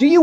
Do you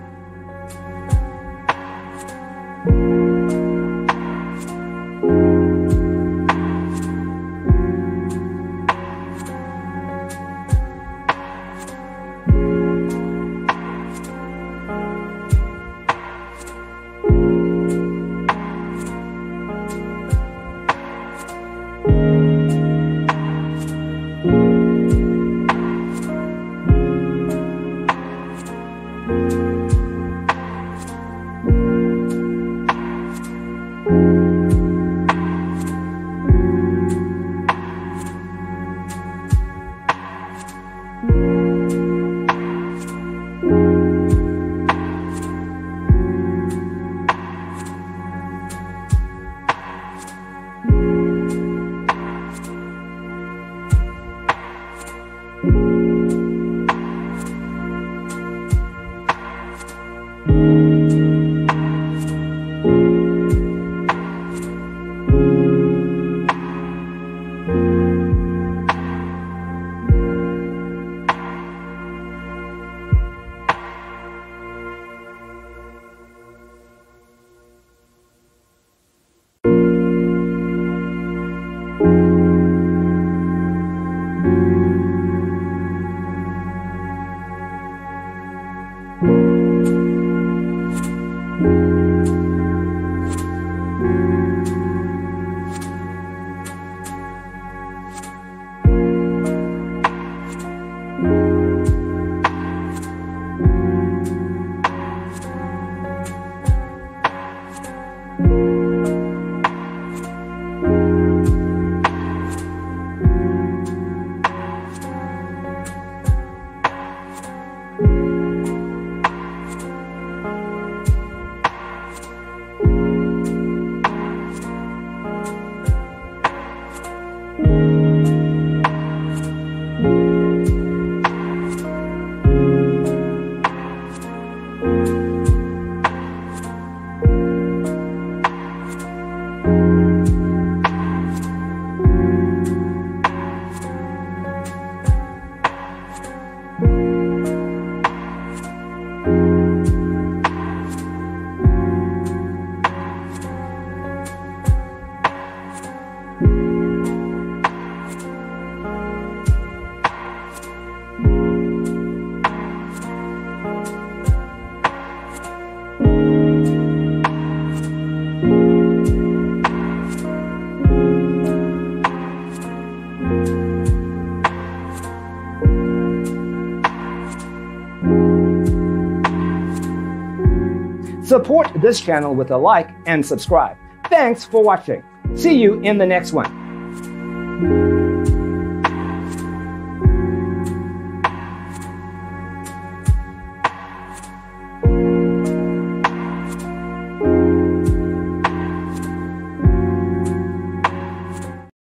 Support this channel with a like and subscribe. Thanks for watching. See you in the next one.